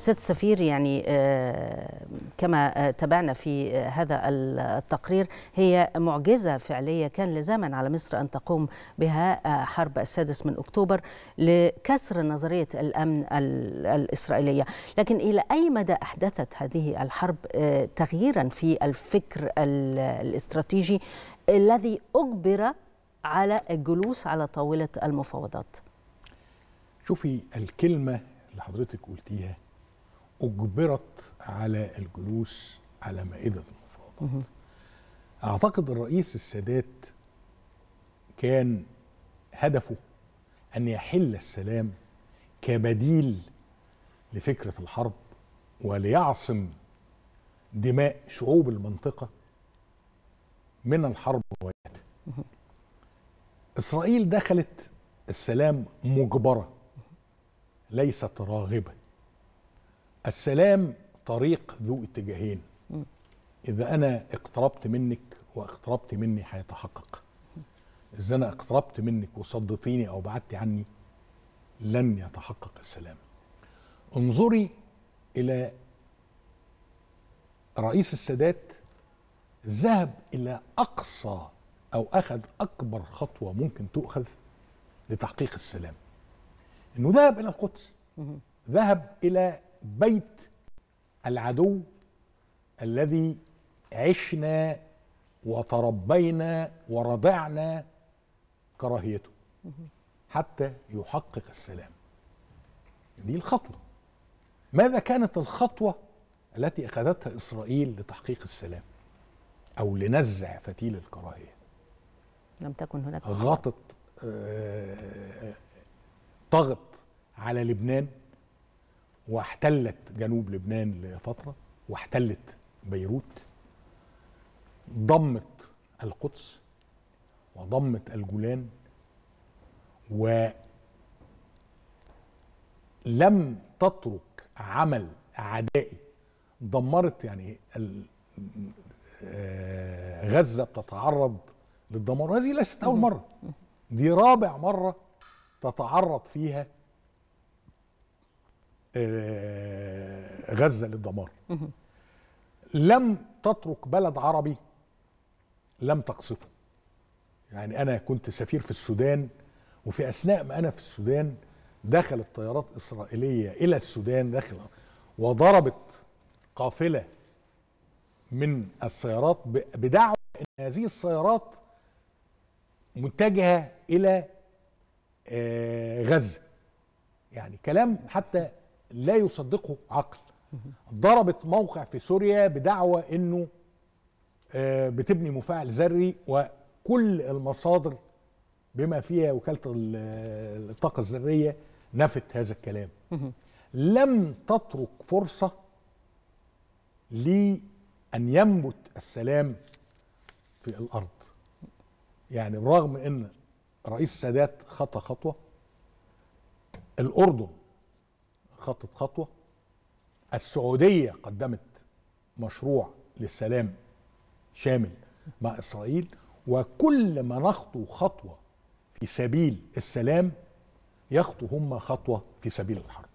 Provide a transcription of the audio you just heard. سيد السفير، يعني كما تابعنا في هذا التقرير هي معجزة فعلية كان لزاما على مصر أن تقوم بها حرب السادس من أكتوبر لكسر نظرية الأمن الإسرائيلية، لكن إلى أي مدى أحدثت هذه الحرب تغييرا في الفكر الاستراتيجي الذي أجبر على الجلوس على طاولة المفاوضات؟ شوفي الكلمة اللي حضرتك قلتيها، أجبرت على الجلوس على مائدة المفاوضات. أعتقد الرئيس السادات كان هدفه أن يحل السلام كبديل لفكرة الحرب، وليعصم دماء شعوب المنطقة من الحرب وجهتها. إسرائيل دخلت السلام مجبرة ليست راغبة. السلام طريق ذو اتجاهين، إذا أنا اقتربت منك واقتربت مني هيتحقق، إذا أنا اقتربت منك وصدتيني أو بعدت عني لن يتحقق السلام. انظري إلى رئيس السادات، ذهب إلى أقصى أو أخذ أكبر خطوة ممكن تؤخذ لتحقيق السلام، إنه ذهب إلى القدس، ذهب إلى بيت العدو الذي عشنا وتربينا ورضعنا كراهيته حتى يحقق السلام. دي الخطوة. ماذا كانت الخطوة التي أخذتها إسرائيل لتحقيق السلام أو لنزع فتيل الكراهية؟ لم تكن هناك غطت طغت على لبنان واحتلت جنوب لبنان لفترة، واحتلت بيروت، ضمت القدس وضمت الجولان، ولم تترك عمل عدائي. دمرت يعني غزة بتتعرض للدمار، وهذه ليست أول مرة، دي رابع مرة تتعرض فيها غزة للدمار. لم تترك بلد عربي لم تقصفه. يعني أنا كنت سفير في السودان، وفي أثناء ما أنا في السودان دخلت طيارات إسرائيلية إلى السودان وضربت قافلة من السيارات بدعوى أن هذه السيارات متجهة إلى غزة، يعني كلام حتى لا يصدقه عقل. ضربت موقع في سوريا بدعوى أنه بتبني مفاعل ذري، وكل المصادر بما فيها وكالة الطاقة الذرية نفت هذا الكلام. لم تترك فرصة لأن ينبت السلام في الأرض. يعني رغم أن رئيس السادات خطى خطوة، الأردن خطت خطوة، السعودية قدمت مشروع للسلام شامل مع إسرائيل، وكل ما نخطو خطوة في سبيل السلام يخطو هم خطوة في سبيل الحرب.